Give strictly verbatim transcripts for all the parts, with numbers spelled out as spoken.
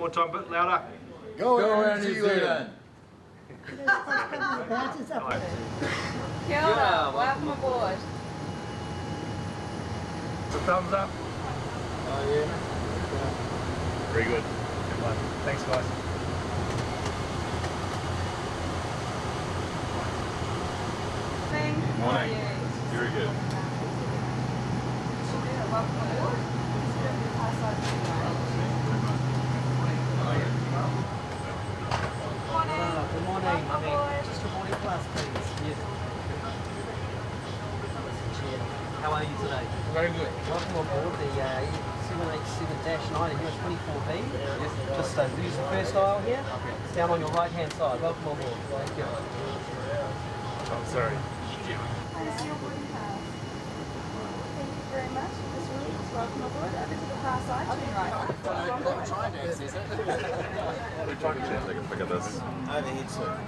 One more time, a bit louder. Go, Go Air New Zealand. That's up there. Kia ora, welcome aboard. The thumbs up. Oh yeah. Very good. Good one. Thanks, guys. Good morning. Very good. Welcome aboard. Just a morning class, please. Yes. How are you today? Very good. Welcome aboard the uh, seven eighty-seven dash nine in U S twenty-four B. Yes. Just uh, use the first aisle here. It's down on your right-hand side. Welcome aboard. Thank you. I'm sorry. Thank you very much. This room is welcome aboard. Over to the far side. I've got to try and access it. We're trying to change. I can figure this. Overhead, sir.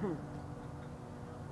Hmm.